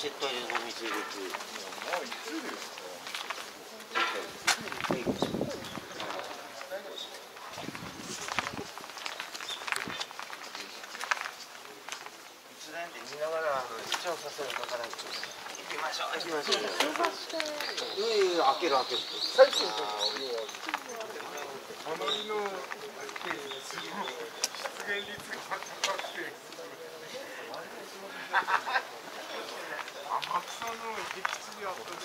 しっかりゴミ収集。一年で見ながら視聴させるから行きましょう。行きましょう。いや開ける開ける。最近のあまりの質現率が高くて。天草の駅地であった時に、